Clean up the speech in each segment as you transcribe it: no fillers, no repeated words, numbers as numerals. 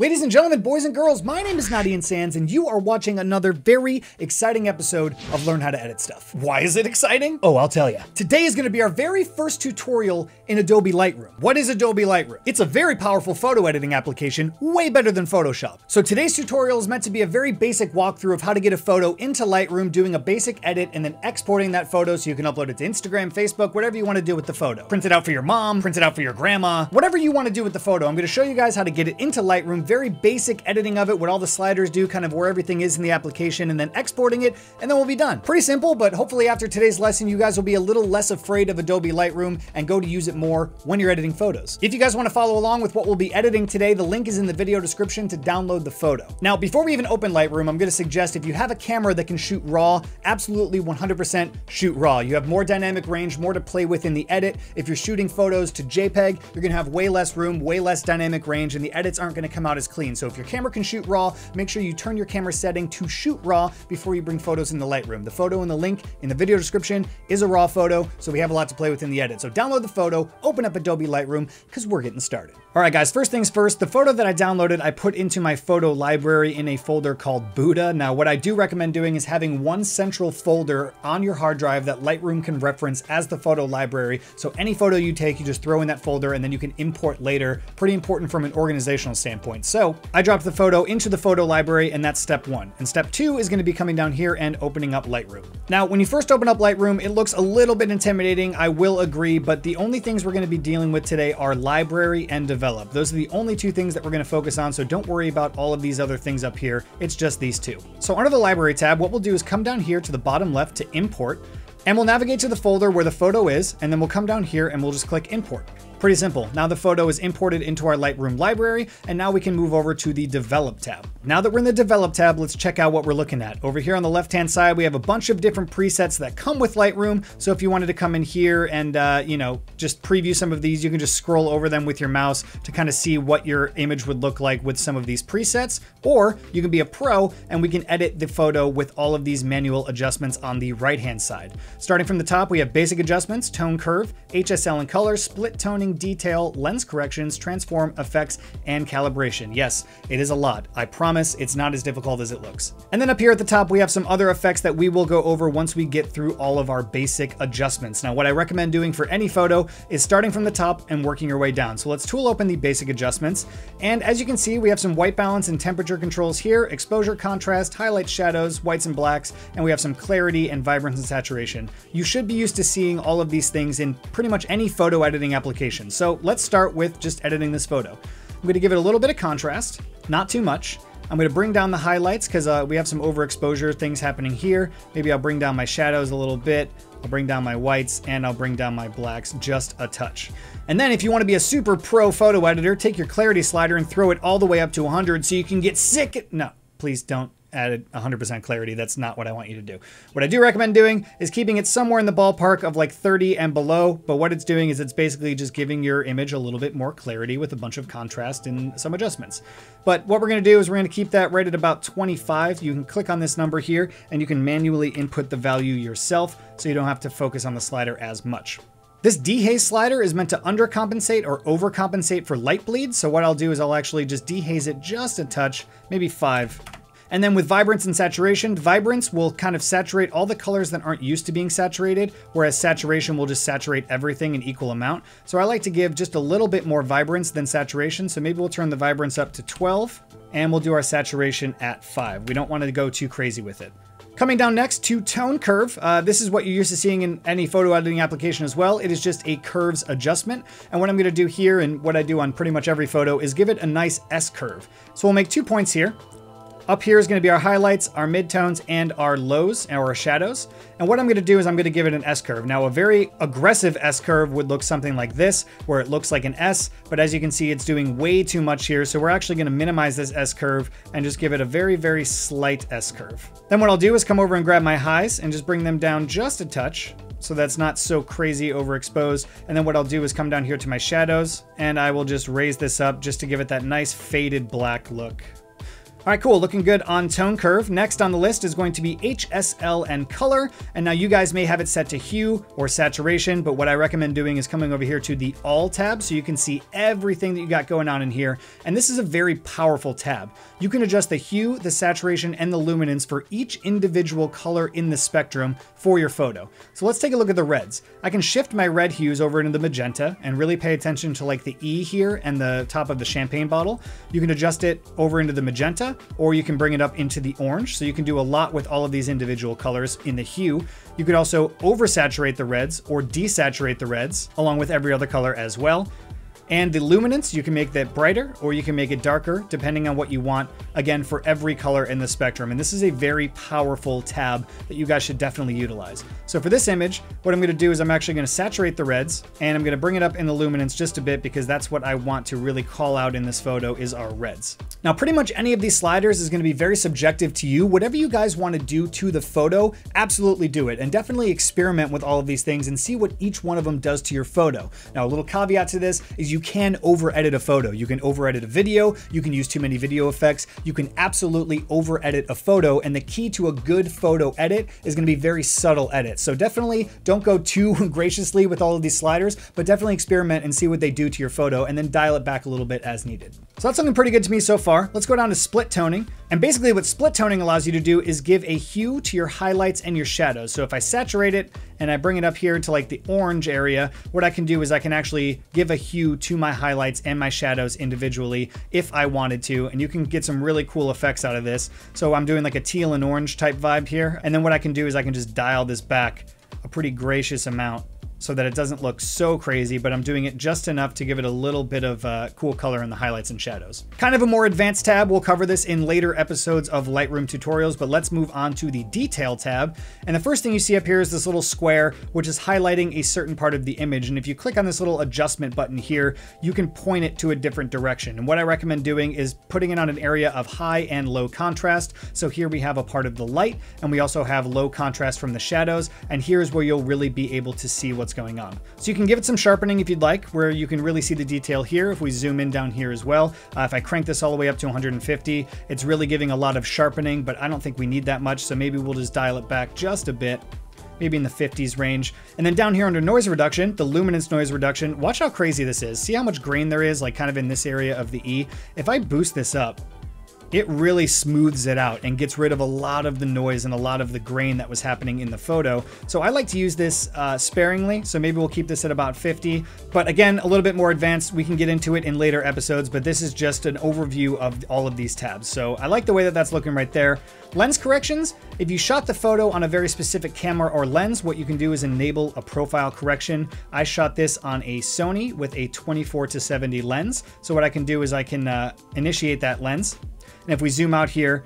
Ladies and gentlemen, boys and girls, my name is Notian Sands, and you are watching another very exciting episode of Learn How to Edit Stuff. Why is it exciting? Oh, I'll tell you. Today is gonna be our very first tutorial in Adobe Lightroom. What is Adobe Lightroom? It's a very powerful photo editing application, way better than Photoshop. So today's tutorial is meant to be a very basic walkthrough of how to get a photo into Lightroom, doing a basic edit, and then exporting that photo so you can upload it to Instagram, Facebook, whatever you wanna do with the photo. Print it out for your mom, print it out for your grandma, whatever you wanna do with the photo. I'm gonna show you guys how to get it into Lightroom, very basic editing of it, what all the sliders do, kind of where everything is in the application, and then exporting it, and then we'll be done. Pretty simple, but hopefully after today's lesson, you guys will be a little less afraid of Adobe Lightroom and go to use it more when you're editing photos. If you guys want to follow along with what we'll be editing today, the link is in the video description to download the photo. Now, before we even open Lightroom, I'm going to suggest if you have a camera that can shoot raw, absolutely 100% shoot raw. You have more dynamic range, more to play with in the edit. If you're shooting photos to JPEG, you're going to have way less room, way less dynamic range, and the edits aren't going to come out as clean. So if your camera can shoot raw, make sure you turn your camera setting to shoot raw before you bring photos into Lightroom. The photo in the link in the video description is a raw photo, so we have a lot to play with in the edit. So download the photo, open up Adobe Lightroom, because we're getting started. All right, guys, first things first, the photo that I downloaded, I put into my photo library in a folder called Buddha. Now, what I do recommend doing is having one central folder on your hard drive that Lightroom can reference as the photo library. So any photo you take, you just throw in that folder, and then you can import later. Pretty important from an organizational standpoint. So I dropped the photo into the photo library, and that's step one. And step two is going to be coming down here and opening up Lightroom. Now, when you first open up Lightroom, it looks a little bit intimidating, I will agree, but the only things we're going to be dealing with today are library and develop. Those are the only two things that we're going to focus on, so don't worry about all of these other things up here. It's just these two. So under the library tab, what we'll do is come down here to the bottom left to import, and we'll navigate to the folder where the photo is, and then we'll come down here and we'll just click import. Pretty simple. Now the photo is imported into our Lightroom library, and now we can move over to the Develop tab. Now that we're in the Develop tab, let's check out what we're looking at. Over here on the left-hand side, we have a bunch of different presets that come with Lightroom. So if you wanted to come in here and, just preview some of these, you can just scroll over them with your mouse to kind of see what your image would look like with some of these presets, or you can be a pro and we can edit the photo with all of these manual adjustments on the right-hand side. Starting from the top, we have basic adjustments, tone curve, HSL and color, split toning, detail, lens corrections, transform, effects, and calibration. Yes, it is a lot. I promise it's not as difficult as it looks. And then up here at the top, we have some other effects that we will go over once we get through all of our basic adjustments. Now, what I recommend doing for any photo is starting from the top and working your way down. So let's tool open the basic adjustments. And as you can see, we have some white balance and temperature controls here, exposure, contrast, highlights, shadows, whites and blacks, and we have some clarity and vibrance and saturation. You should be used to seeing all of these things in pretty much any photo editing application. So let's start with just editing this photo. I'm going to give it a little bit of contrast, not too much. I'm going to bring down the highlights because we have some overexposure things happening here. Maybe I'll bring down my shadows a little bit. I'll bring down my whites, and I'll bring down my blacks just a touch. And then if you want to be a super pro photo editor, take your clarity slider and throw it all the way up to 100 so you can get sick. No, please don't. Added 100% clarity. That's not what I want you to do. What I do recommend doing is keeping it somewhere in the ballpark of like 30 and below, but what it's doing is it's basically just giving your image a little bit more clarity with a bunch of contrast and some adjustments. But what we're going to do is we're going to keep that right at about 25. You can click on this number here and you can manually input the value yourself so you don't have to focus on the slider as much. This dehaze slider is meant to undercompensate or overcompensate for light bleed. So what I'll do is I'll actually just dehaze it just a touch, maybe 5. And then with vibrance and saturation, vibrance will kind of saturate all the colors that aren't used to being saturated, whereas saturation will just saturate everything in equal amount. So I like to give just a little bit more vibrance than saturation. So maybe we'll turn the vibrance up to 12 and we'll do our saturation at 5. We don't want to go too crazy with it. Coming down next to tone curve. This is what you're used to seeing in any photo editing application as well. It is just a curves adjustment. And what I'm gonna do here and what I do on pretty much every photo is give it a nice S curve. So we'll make 2 points here. Up here is going to be our highlights, our midtones, and our lows, or our shadows. And what I'm going to do is I'm going to give it an S curve. Now, a very aggressive S curve would look something like this, where it looks like an S, but as you can see, it's doing way too much here. So we're actually going to minimize this S curve and just give it a very, very slight S curve. Then what I'll do is come over and grab my highs and just bring them down just a touch. So that's not so crazy overexposed. And then what I'll do is come down here to my shadows, and I will just raise this up just to give it that nice faded black look. All right, cool, looking good on tone curve. Next on the list is going to be HSL and color. And now you guys may have it set to hue or saturation, but what I recommend doing is coming over here to the All tab so you can see everything that you got going on in here. And this is a very powerful tab. You can adjust the hue, the saturation, and the luminance for each individual color in the spectrum for your photo. So let's take a look at the reds. I can shift my red hues over into the magenta and really pay attention to like the E here and the top of the champagne bottle. You can adjust it over into the magenta, or you can bring it up into the orange. So you can do a lot with all of these individual colors in the hue. You could also oversaturate the reds or desaturate the reds along with every other color as well. And the luminance, you can make that brighter or you can make it darker depending on what you want, again, for every color in the spectrum. And this is a very powerful tab that you guys should definitely utilize. So for this image, what I'm gonna do is I'm actually gonna saturate the reds and I'm gonna bring it up in the luminance just a bit because that's what I want to really call out in this photo is our reds. Now, pretty much any of these sliders is gonna be very subjective to you. Whatever you guys wanna do to the photo, absolutely do it and definitely experiment with all of these things and see what each one of them does to your photo. Now, a little caveat to this is you can over edit a photo. You can over edit a video. You can use too many video effects. You can absolutely over edit a photo. And the key to a good photo edit is going to be very subtle edits. So definitely don't go too graciously with all of these sliders, but definitely experiment and see what they do to your photo and then dial it back a little bit as needed. So that's looking pretty good to me so far. Let's go down to split toning. And basically what split toning allows you to do is give a hue to your highlights and your shadows. So if I saturate it and I bring it up here to like the orange area, what I can do is I can actually give a hue to my highlights and my shadows individually if I wanted to, and you can get some really cool effects out of this. So I'm doing like a teal and orange type vibe here. And then what I can do is I can just dial this back a pretty gracious amount so that it doesn't look so crazy, but I'm doing it just enough to give it a little bit of cool color in the highlights and shadows. Kind of a more advanced tab. We'll cover this in later episodes of Lightroom tutorials, but let's move on to the detail tab. And the first thing you see up here is this little square, which is highlighting a certain part of the image. And if you click on this little adjustment button here, you can point it to a different direction. And what I recommend doing is putting it on an area of high and low contrast. So here we have a part of the light, and we also have low contrast from the shadows. And here's where you'll really be able to see what's going on. So you can give it some sharpening if you'd like, where you can really see the detail here. If we zoom in down here as well, if I crank this all the way up to 150, it's really giving a lot of sharpening, but I don't think we need that much. So maybe we'll just dial it back just a bit, maybe in the 50s range. And then down here under noise reduction, the luminance noise reduction, watch how crazy this is. See how much grain there is, like kind of in this area of the E. If I boost this up, it really smooths it out and gets rid of a lot of the noise and a lot of the grain that was happening in the photo. So I like to use this sparingly. So maybe we'll keep this at about 50, but again, a little bit more advanced. We can get into it in later episodes, but this is just an overview of all of these tabs. So I like the way that that's looking right there. Lens corrections. If you shot the photo on a very specific camera or lens, what you can do is enable a profile correction. I shot this on a Sony with a 24-70 lens. So what I can do is I can initiate that lens. And if we zoom out here,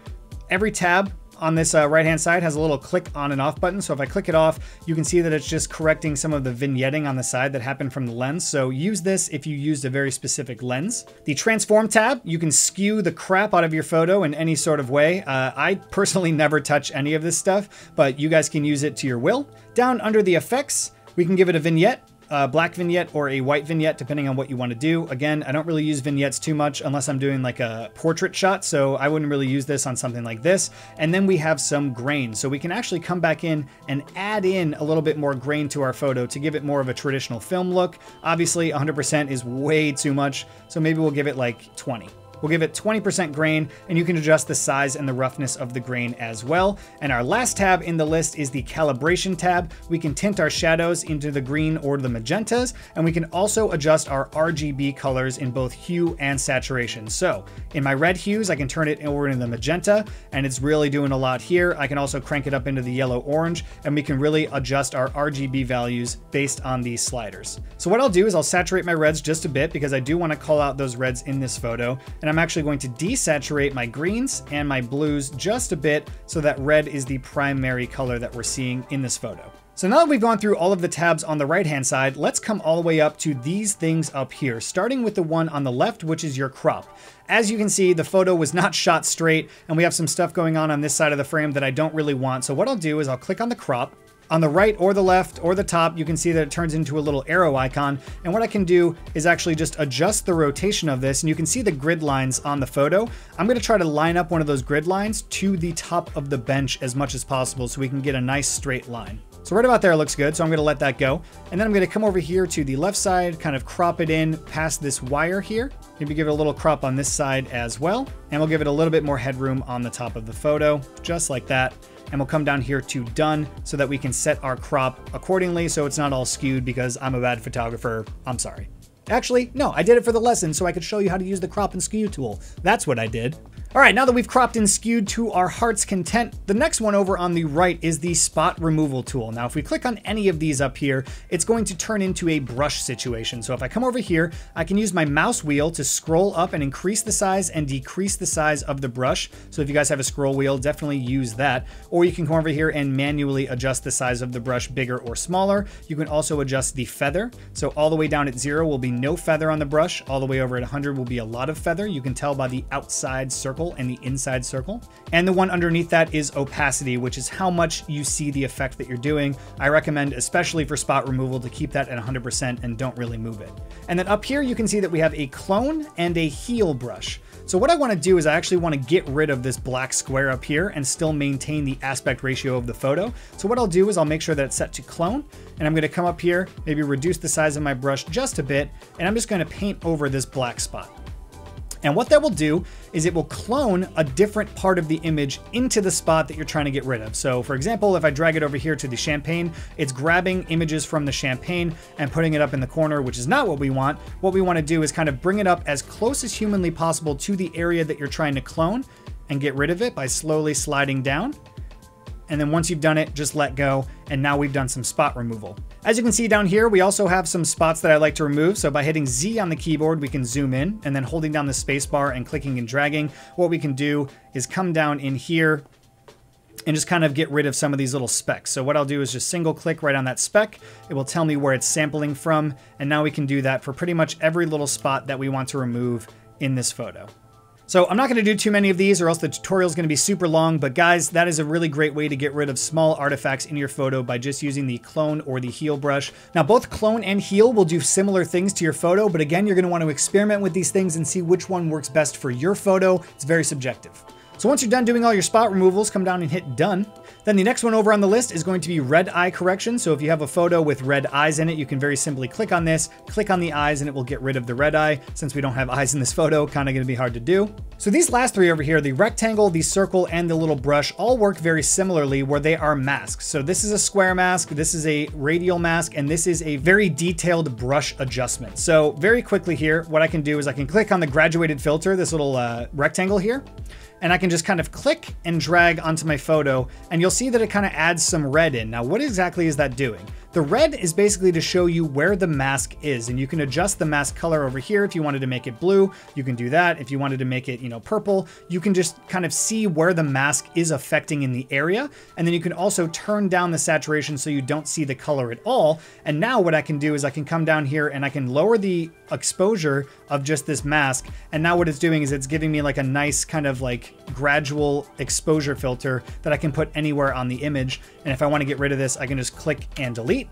every tab on this right-hand side has a little click on and off button. So if I click it off, you can see that it's just correcting some of the vignetting on the side that happened from the lens. So use this if you used a very specific lens. The transform tab, you can skew the crap out of your photo in any sort of way. I personally never touch any of this stuff, but you guys can use it to your will. Down under the effects, we can give it a vignette. A black vignette or a white vignette, depending on what you want to do. Again, I don't really use vignettes too much unless I'm doing like a portrait shot. So I wouldn't really use this on something like this. And then we have some grain. So we can actually come back in and add in a little bit more grain to our photo to give it more of a traditional film look. Obviously 100% is way too much. So maybe we'll give it like 20. We'll give it 20% grain, and you can adjust the size and the roughness of the grain as well. And our last tab in the list is the calibration tab. We can tint our shadows into the green or the magentas, and we can also adjust our RGB colors in both hue and saturation. So in my red hues, I can turn it over into the magenta, and it's really doing a lot here. I can also crank it up into the yellow orange, and we can really adjust our RGB values based on these sliders. So what I'll do is I'll saturate my reds just a bit because I do want to call out those reds in this photo. And I'm actually going to desaturate my greens and my blues just a bit so that red is the primary color that we're seeing in this photo. So now that we've gone through all of the tabs on the right-hand side, let's come all the way up to these things up here, starting with the one on the left, which is your crop. As you can see, the photo was not shot straight, and we have some stuff going on this side of the frame that I don't really want. So what I'll do is I'll click on the crop. on the right or the left or the top, you can see that it turns into a little arrow icon. And what I can do is actually just adjust the rotation of this, and you can see the grid lines on the photo. I'm going to try to line up one of those grid lines to the top of the bench as much as possible so we can get a nice straight line. So right about there looks good, so I'm gonna let that go. And then I'm gonna come over here to the left side, kind of crop it in past this wire here. Maybe give it a little crop on this side as well. And we'll give it a little bit more headroom on the top of the photo, just like that. And we'll come down here to done so that we can set our crop accordingly so it's not all skewed because I'm a bad photographer, I'm sorry. Actually, no, I did it for the lesson so I could show you how to use the crop and skew tool. That's what I did. All right, now that we've cropped and skewed to our heart's content, the next one over on the right is the spot removal tool. Now, if we click on any of these up here, it's going to turn into a brush situation. So if I come over here, I can use my mouse wheel to scroll up and increase the size and decrease the size of the brush. So if you guys have a scroll wheel, definitely use that. Or you can come over here and manually adjust the size of the brush bigger or smaller. You can also adjust the feather. So all the way down at 0 will be no feather on the brush. All the way over at 100 will be a lot of feather. You can tell by the outside circle and the inside circle. And the one underneath that is opacity, which is how much you see the effect that you're doing. I recommend, especially for spot removal, to keep that at 100% and don't really move it. And then up here, you can see that we have a clone and a heel brush. So what I wanna do is I actually wanna get rid of this black square up here and still maintain the aspect ratio of the photo. So what I'll do is I'll make sure that it's set to clone, and I'm gonna come up here, maybe reduce the size of my brush just a bit, and I'm just gonna paint over this black spot. And what that will do is it will clone a different part of the image into the spot that you're trying to get rid of. So for example, if I drag it over here to the champagne, it's grabbing images from the champagne and putting it up in the corner, which is not what we want. What we want to do is kind of bring it up as close as humanly possible to the area that you're trying to clone and get rid of it by slowly sliding down. And then once you've done it, just let go. And now we've done some spot removal. As you can see down here, we also have some spots that I like to remove. So by hitting Z on the keyboard, we can zoom in, and then holding down the space bar and clicking and dragging, what we can do is come down in here and just kind of get rid of some of these little specks. So what I'll do is just single click right on that speck. It will tell me where it's sampling from. And now we can do that for pretty much every little spot that we want to remove in this photo. So I'm not going to do too many of these or else the tutorial is going to be super long, but guys, that is a really great way to get rid of small artifacts in your photo by just using the clone or the heel brush. Now, both clone and heel will do similar things to your photo, but again, you're going to want to experiment with these things and see which one works best for your photo. It's very subjective. So once you're done doing all your spot removals, come down and hit done. Then the next one over on the list is going to be red eye correction. So if you have a photo with red eyes in it, you can very simply click on this, click on the eyes, and it will get rid of the red eye. Since we don't have eyes in this photo, kind of gonna be hard to do. So these last three over here, the rectangle, the circle, and the little brush all work very similarly where they are masks. So this is a square mask, this is a radial mask, and this is a very detailed brush adjustment. So very quickly here, what I can do is I can click on the graduated filter, this little rectangle here, and I can just kind of click and drag onto my photo, and you'll see that it kind of adds some red in. Now, what exactly is that doing? The red is basically to show you where the mask is, and you can adjust the mask color over here. If you wanted to make it blue, you can do that. If you wanted to make it, you know, purple, you can just kind of see where the mask is affecting in the area. And then you can also turn down the saturation so you don't see the color at all. And now what I can do is I can come down here and I can lower the exposure of just this mask. And now what it's doing is it's giving me like a nice kind of like gradual exposure filter that I can put anywhere on the image. And if I want to get rid of this, I can just click and delete.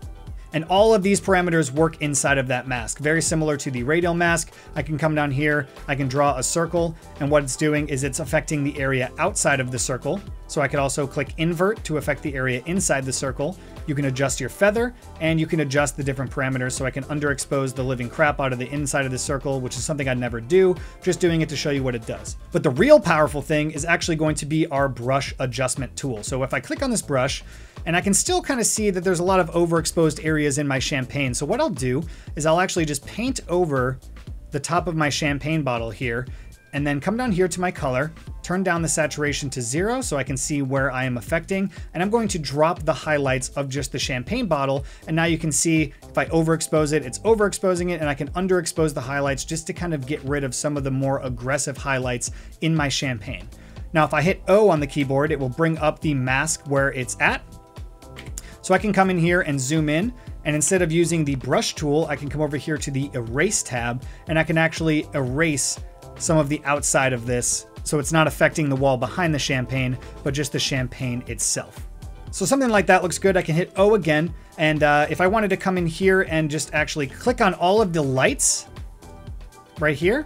And all of these parameters work inside of that mask. Very similar to the radial mask. I can come down here, I can draw a circle, and what it's doing is it's affecting the area outside of the circle. So I could also click invert to affect the area inside the circle. You can adjust your feather, and you can adjust the different parameters. So I can underexpose the living crap out of the inside of the circle, which is something I'd never do, just doing it to show you what it does. But the real powerful thing is actually going to be our brush adjustment tool. So if I click on this brush, and I can still kind of see that there's a lot of overexposed areas in my champagne. So what I'll do is I'll actually just paint over the top of my champagne bottle here, and then come down here to my color, turn down the saturation to 0 so I can see where I am affecting, and I'm going to drop the highlights of just the champagne bottle. And now you can see if I overexpose it, it's overexposing it, and I can underexpose the highlights just to kind of get rid of some of the more aggressive highlights in my champagne. Now, if I hit O on the keyboard, it will bring up the mask where it's at. So I can come in here and zoom in, and instead of using the brush tool, I can come over here to the erase tab, and I can actually erase some of the outside of this, so it's not affecting the wall behind the champagne, but just the champagne itself. So something like that looks good. I can hit O again. And if I wanted to come in here and just actually click on all of the lights right here,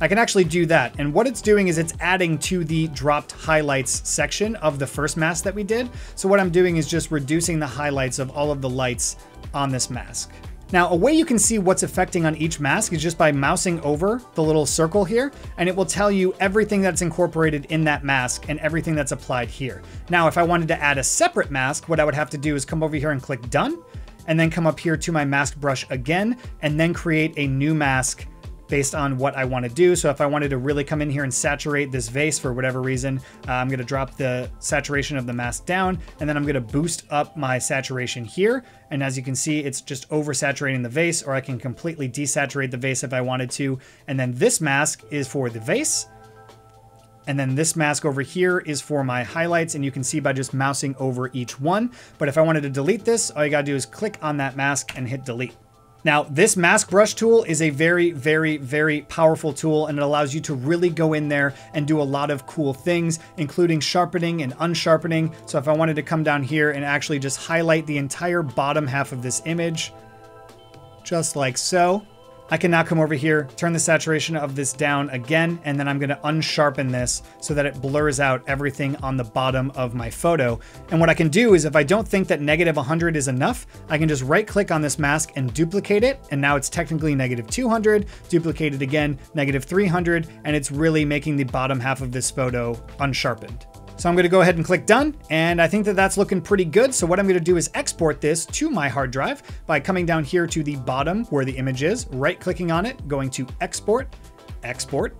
I can actually do that. And what it's doing is it's adding to the dropped highlights section of the first mask that we did. So what I'm doing is just reducing the highlights of all of the lights on this mask. Now, a way you can see what's affecting on each mask is just by mousing over the little circle here, and it will tell you everything that's incorporated in that mask and everything that's applied here. Now, if I wanted to add a separate mask, what I would have to do is come over here and click done, and then come up here to my mask brush again, and then create a new mask based on what I want to do. So if I wanted to really come in here and saturate this vase for whatever reason, I'm going to drop the saturation of the mask down, and then I'm going to boost up my saturation here. And as you can see, it's just oversaturating the vase, or I can completely desaturate the vase if I wanted to. And then this mask is for the vase. And then this mask over here is for my highlights, and you can see by just mousing over each one. But if I wanted to delete this, all you got to do is click on that mask and hit delete. Now, this mask brush tool is a very, very, very powerful tool, and it allows you to really go in there and do a lot of cool things, including sharpening and unsharpening. So if I wanted to come down here and actually just highlight the entire bottom half of this image, just like so, I can now come over here, turn the saturation of this down again, and then I'm gonna unsharpen this so that it blurs out everything on the bottom of my photo. And what I can do is, if I don't think that negative 100 is enough, I can just right click on this mask and duplicate it. And now it's technically negative 200, duplicate it again, negative 300, and it's really making the bottom half of this photo unsharpened. So I'm gonna go ahead and click done, and I think that that's looking pretty good. So what I'm gonna do is export this to my hard drive by coming down here to the bottom where the image is, right-clicking on it, going to export, export,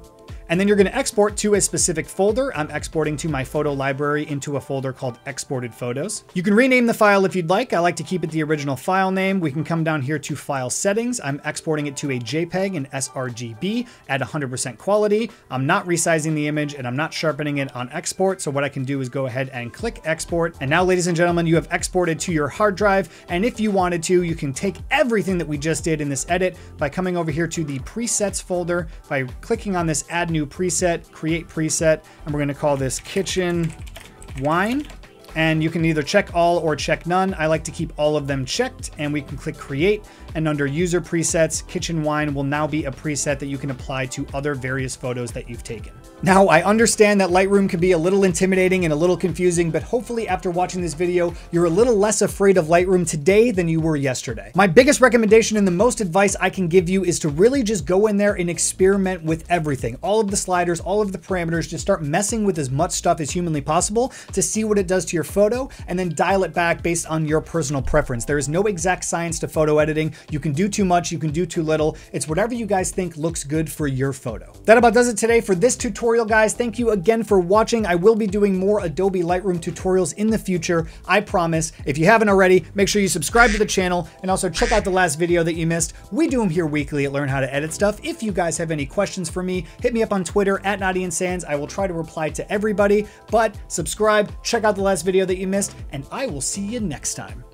and then you're gonna export to a specific folder. I'm exporting to my photo library into a folder called exported photos. You can rename the file if you'd like. I like to keep it the original file name. We can come down here to file settings. I'm exporting it to a JPEG and sRGB at 100% quality. I'm not resizing the image, and I'm not sharpening it on export. So what I can do is go ahead and click export. And now, ladies and gentlemen, you have exported to your hard drive. And if you wanted to, you can take everything that we just did in this edit by coming over here to the presets folder, by clicking on this add new preset, create preset, and we're going to call this kitchen wine. And you can either check all or check none. I like to keep all of them checked, and we can click create, and under user presets, kitchen wine will now be a preset that you can apply to other various photos that you've taken. Now, I understand that Lightroom can be a little intimidating and a little confusing, but hopefully after watching this video, you're a little less afraid of Lightroom today than you were yesterday. My biggest recommendation and the most advice I can give you is to really just go in there and experiment with everything. All of the sliders, all of the parameters, just start messing with as much stuff as humanly possible to see what it does to your photo, and then dial it back based on your personal preference. There is no exact science to photo editing. You can do too much, you can do too little. It's whatever you guys think looks good for your photo. That about does it today for this tutorial. Guys, thank you again for watching. I will be doing more Adobe Lightroom tutorials in the future, I promise. If you haven't already, make sure you subscribe to the channel, and also check out the last video that you missed. We do them here weekly at Learn How to Edit Stuff. If you guys have any questions for me, hit me up on Twitter at notiansans. I will try to reply to everybody, but subscribe, check out the last video that you missed, and I will see you next time.